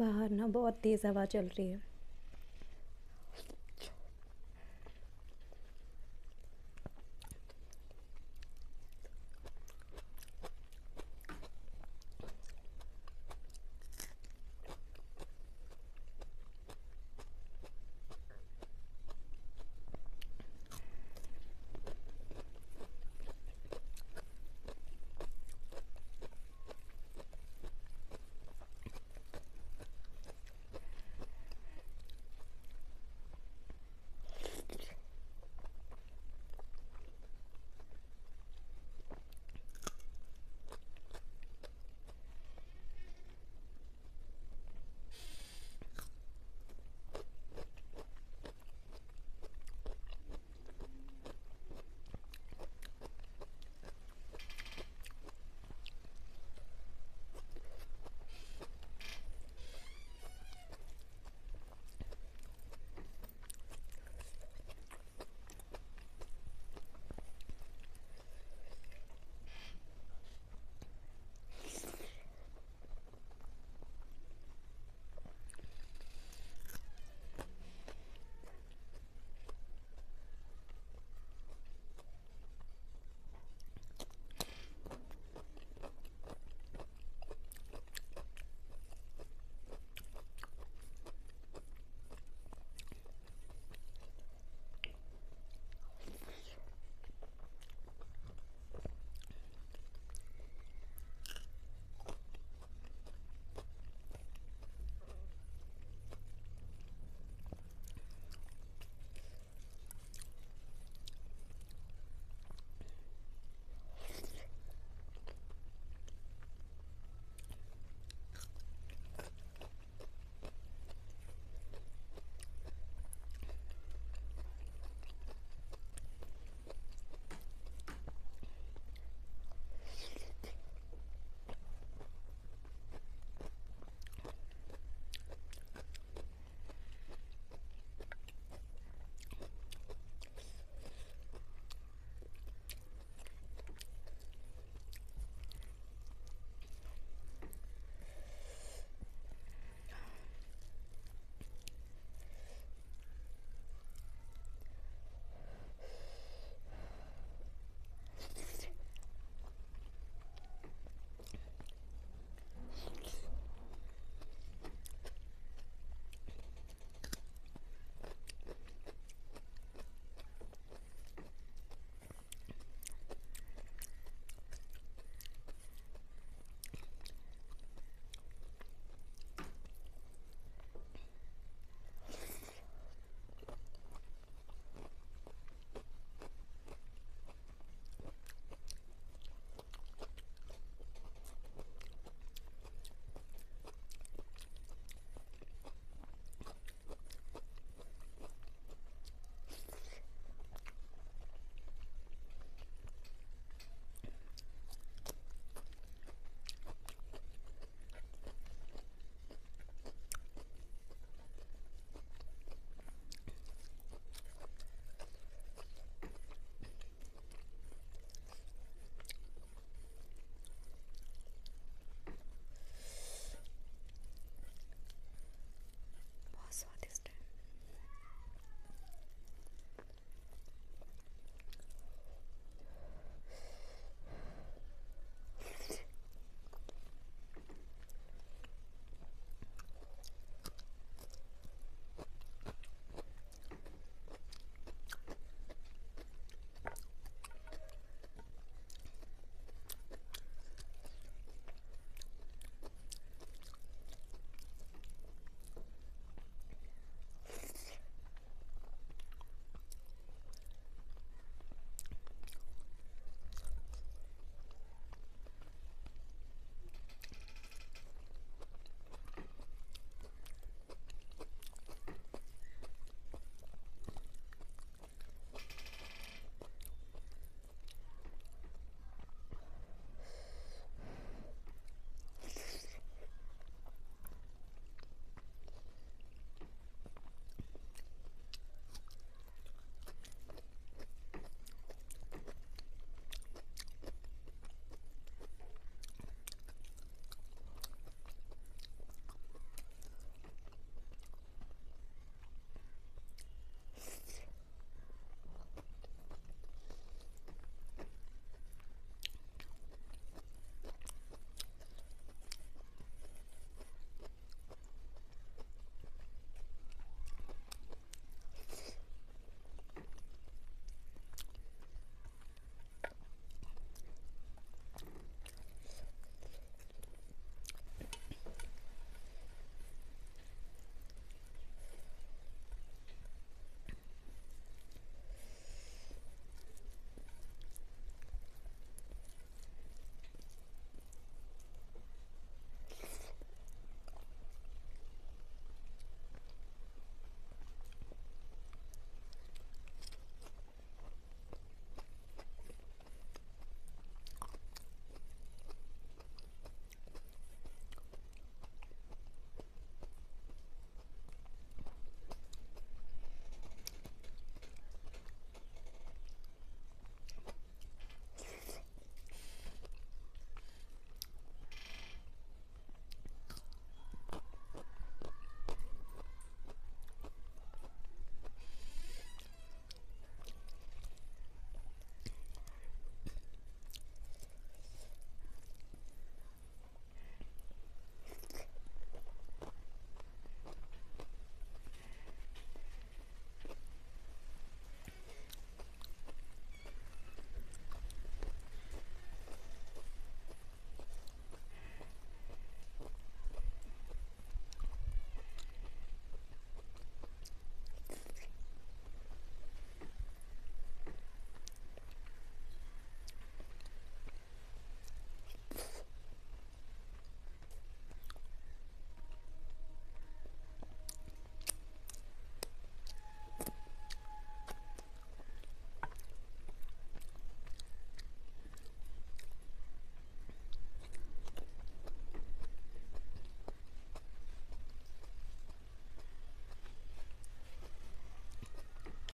बाहर ना बहुत तेज़ हवा चल रही है।